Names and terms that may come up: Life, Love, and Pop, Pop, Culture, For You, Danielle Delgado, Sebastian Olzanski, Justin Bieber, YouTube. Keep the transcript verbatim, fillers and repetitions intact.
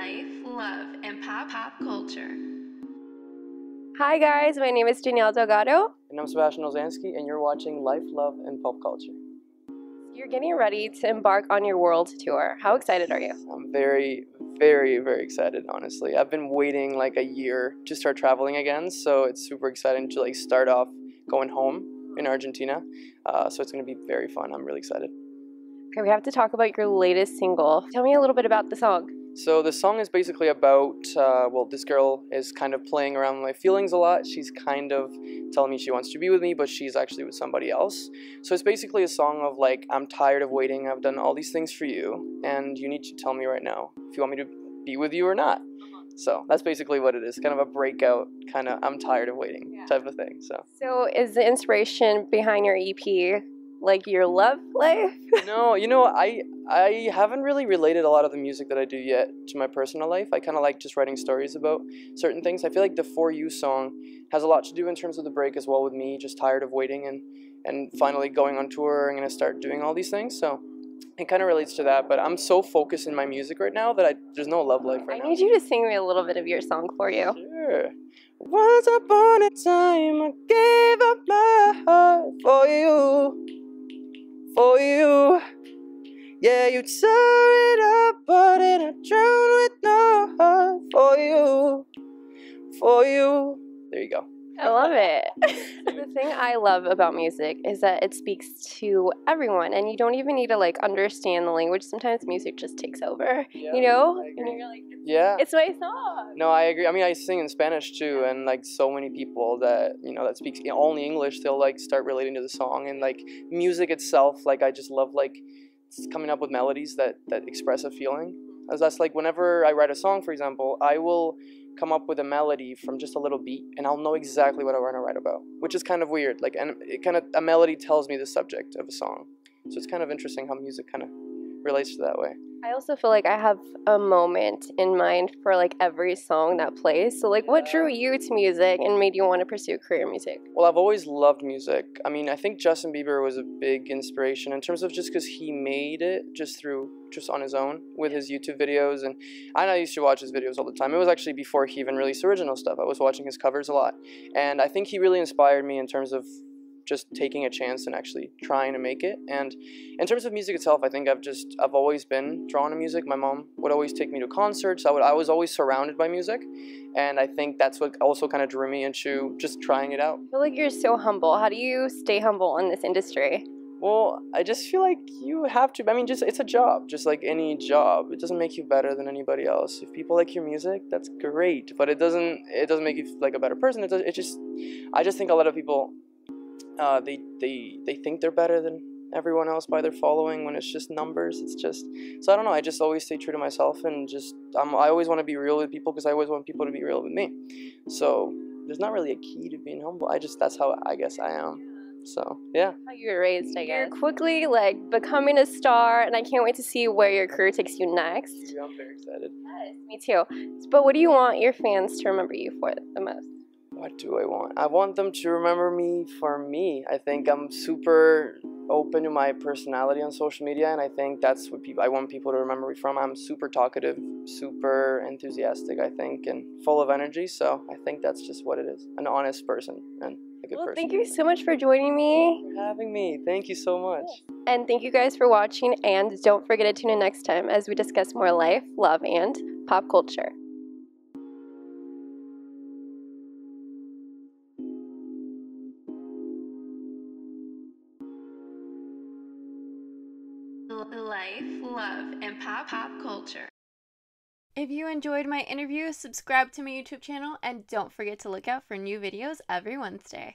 Life, Love, and Pop, Pop, Culture. Hi guys, my name is Danielle Delgado. And I'm Sebastian Olzanski, and you're watching Life, Love, and Pop, Culture. You're getting ready to embark on your world tour. How excited are you? I'm very, very, very excited, honestly. I've been waiting like a year to start traveling again, so it's super exciting to like start off going home in Argentina. Uh, so it's going to be very fun. I'm really excited. Okay, we have to talk about your latest single. Tell me a little bit about the song. So the song is basically about, uh, well, this girl is kind of playing around with my feelings a lot. She's kind of telling me she wants to be with me, but she's actually with somebody else. So it's basically a song of like, I'm tired of waiting. I've done all these things for you, and you need to tell me right now if you want me to be with you or not. So that's basically what it is. Kind of a breakout, kind of I'm tired of waiting yeah. type of thing. So. So is the inspiration behind your E P like your love life? No, you know, I I haven't really related a lot of the music that I do yet to my personal life. I kind of like just writing stories about certain things. I feel like the For You song has a lot to do in terms of the break as well with me, just tired of waiting and, and finally going on tour. I'm going to start doing all these things. So it kind of relates to that, but I'm so focused in my music right now that I, there's no love life right now. I need now. you to sing me a little bit of your song For You. Sure. Once upon a time I gave up my heart for you. For you, yeah, you tore it up, but it I drowned with no heart. For you, for you. There you go. I love it. The thing I love about music is that it speaks to everyone, and you don't even need to like understand the language. Sometimes music just takes over, yeah, you know? And you're like, yeah, it's my song. No, I agree. I mean, I sing in Spanish too, and like so many people that you know that speaks only English, they'll like start relating to the song, and like music itself. Like I just love like coming up with melodies that that express a feeling. As that's like whenever I write a song, for example, I will come up with a melody from just a little beat, and I'll know exactly what I want to write about, which is kind of weird. Like, and it kind of a melody tells me the subject of a song, so it's kind of interesting how music kind of relates to that way. I also feel like I have a moment in mind for like every song that plays. So like, yeah. What drew you to music and made you want to pursue career music? Well, I've always loved music. I mean, I think Justin Bieber was a big inspiration in terms of just because he made it just through just on his own with his YouTube videos, and I used to watch his videos all the time. It was actually before he even released original stuff. I was watching his covers a lot, and I think he really inspired me in terms of just taking a chance and actually trying to make it. And in terms of music itself, I think I've just I've always been drawn to music. My mom would always take me to concerts. I would I was always surrounded by music, and I think that's what also kind of drew me into just trying it out. I feel like you're so humble. How do you stay humble in this industry? Well, I just feel like you have to. I mean, just it's a job, just like any job. It doesn't make you better than anybody else. If people like your music, that's great, but it doesn't it doesn't make you like a better person. It does, it just I just think a lot of people Uh, they, they they think they're better than everyone else by their following when it's just numbers. It's just, so I don't know, I just always stay true to myself, and just I'm, I always want to be real with people because I always want people to be real with me. So there's not really a key to being humble. I just, that's how I guess I am. So yeah. How you were raised, I guess. You're quickly like becoming a star, and I can't wait to see where your career takes you next. Yeah, I'm very excited. Yes, me too. But what do you want your fans to remember you for the most? What do I want? I want them to remember me for me. I think I'm super open to my personality on social media, and I think that's what people, I want people to remember me from. I'm super talkative, super enthusiastic, I think, and full of energy. So I think that's just what it is. An honest person and a good well, person. Thank you so much for joining me. Thanks for having me. Thank you so much. And thank you guys for watching, and don't forget to tune in next time as we discuss more life, love, and pop culture. Life, love, and pop, pop culture. If you enjoyed my interview, subscribe to my YouTube channel, and don't forget to look out for new videos every Wednesday.